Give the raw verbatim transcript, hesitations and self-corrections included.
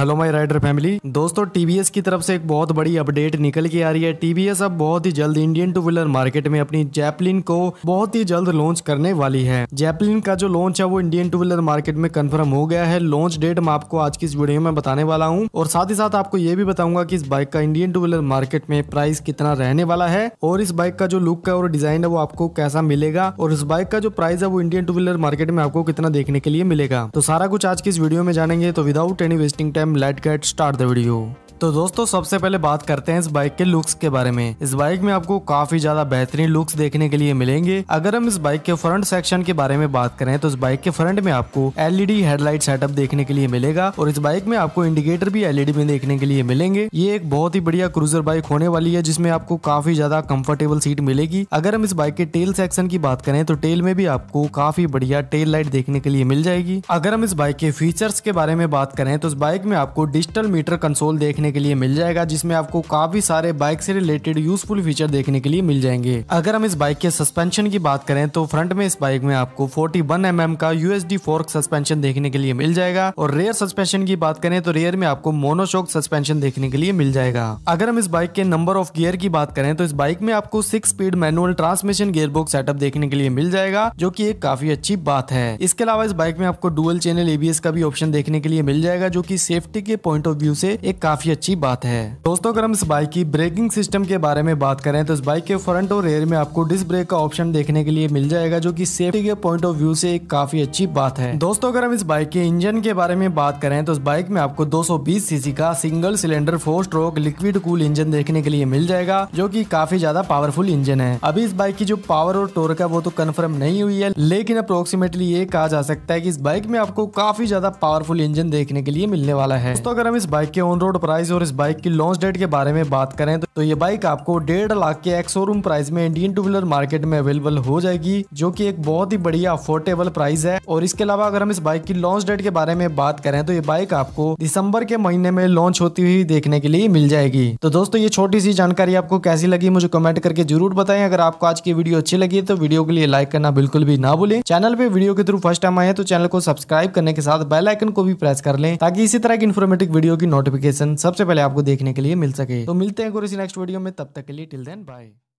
Hello my rider family दोस्तों, TVS की तरफ से एक बहुत बड़ी अपडेट निकल के आ रही है। टीवीएस अब बहुत ही जल्द इंडियन टू व्हीलर मार्केट में अपनी जैपलिन को बहुत ही जल्द लॉन्च करने वाली है। जैपलिन का जो लॉन्च है वो इंडियन टू व्हीलर मार्केट में कंफर्म हो गया है। लॉन्च डेट मैं आपको आज की इस वीडियो में बताने वाला हूँ और साथ ही साथ आपको ये भी बताऊंगा की इस बाइक का इंडियन टू व्हीलर मार्केट में प्राइस कितना रहने वाला है और इस बाइक का जो लुक है और डिजाइन है वो आपको कैसा मिलेगा और इस बाइक का जो प्राइस है वो इंडियन टू व्हीलर मार्केट में आपको कितना देखने के लिए मिलेगा। तो सारा कुछ आज की इस वीडियो में जानेंगे, तो without any wasting time let get start the video. तो दोस्तों सबसे पहले बात करते हैं इस बाइक के लुक्स के बारे में। इस बाइक में आपको काफी ज्यादा बेहतरीन लुक्स देखने के लिए मिलेंगे। अगर हम इस बाइक के फ्रंट सेक्शन के बारे में बात करें तो इस बाइक के फ्रंट में आपको एलईडी हेडलाइट सेटअप देखने के लिए मिलेगा और इस बाइक में आपको इंडिकेटर भी एलईडी में देखने के लिए मिलेंगे। ये एक बहुत ही बढ़िया क्रूजर बाइक होने वाली है जिसमें आपको काफी ज्यादा कम्फर्टेबल सीट मिलेगी। अगर हम इस बाइक के टेल सेक्शन की बात करें तो टेल में भी आपको काफी बढ़िया टेल लाइट देखने के लिए मिल जाएगी। अगर हम इस बाइक के फीचर्स के बारे में बात करें तो इस बाइक में आपको डिजिटल मीटर कंसोल देखने के लिए मिल जाएगा जिसमें आपको काफी सारे बाइक से रिलेटेड यूजफुल फीचर देखने के लिए मिल जाएंगे। अगर हम इस बाइक के सस्पेंशन की बात करें तो फ्रंट में इस बाइक में आपको इकतालीस एम एम का यूएसडी फोर्क सस्पेंशन देखने के लिए मिल जाएगा और रेयर सस्पेंशन की बात करें तो रेयर में आपको मोनोशॉक सस्पेंशन देखने के लिए मिल जाएगा। अगर हम इस बाइक के नंबर ऑफ गियर की बात करें तो इस बाइक में आपको six speed manual transmission gearbox setup देखने के लिए मिल जाएगा जो की एक काफी अच्छी बात है। इसके अलावा इस बाइक में आपको डुअल चैनल एबीएस का भी ऑप्शन देखने के लिए मिल जाएगा जो की सेफ्टी के पॉइंट ऑफ व्यू से एक काफी अच्छी बात है। दोस्तों अगर हम इस बाइक की ब्रेकिंग सिस्टम के बारे में बात करें तो इस बाइक के फ्रंट और रेयर में आपको डिस्क ब्रेक का ऑप्शन देखने के लिए मिल जाएगा जो कि सेफ्टी के पॉइंट ऑफ व्यू से एक काफी अच्छी बात है। दोस्तों अगर हम इस बाइक के इंजन के बारे में बात करें तो इस बाइक में आपको दो सौ बीस सीसी का single cylinder four stroke liquid cool engine देखने के लिए मिल जाएगा जो की काफी ज्यादा पावरफुल इंजन है। अभी इस बाइक की जो पावर और टॉर्क है वो तो कन्फर्म नहीं हुई है, लेकिन अप्रोक्सीमेटली ये कहा जा सकता है की इस बाइक में आपको काफी ज्यादा पावरफुल इंजन देखने के लिए मिलने वाला है। दोस्तों अगर हम इस बाइक के ऑन रोड प्राइस और इस बाइक की लॉन्च डेट के बारे में बात करें तो ये बाइक आपको डेढ़ लाख के एक्स शोरूम प्राइस में इंडियन टू व्हीलर मार्केट में अवेलेबल हो जाएगी जो कि एक बहुत ही बढ़िया अफोर्डेबल प्राइस है। और इसके अलावा अगर हम इस बाइक की लॉन्च डेट के बारे में बात करें तो ये बाइक आपको दिसंबर के महीने में लॉन्च होती हुई देखने के लिए मिल जाएगी। तो दोस्तों ये छोटी सी जानकारी आपको कैसी लगी मुझे कमेंट करके जरूर बताएं। अगर आपको आज की वीडियो अच्छी लगी तो वीडियो के लिए लाइक करना बिल्कुल भी ना भूलें। चैनल पे वीडियो के थ्रू फर्स्ट टाइम आए तो चैनल को सब्सक्राइब करने के साथ बेल आइकन को भी प्रेस कर लें ताकि इसी तरह की इन्फॉर्मेटिव वीडियो की नोटिफिकेशन सबसे पहले आपको देखने के लिए मिल सके। तो मिलते हैं किसी नेक्स्ट वीडियो में, तब तक के लिए टिल देन बाय।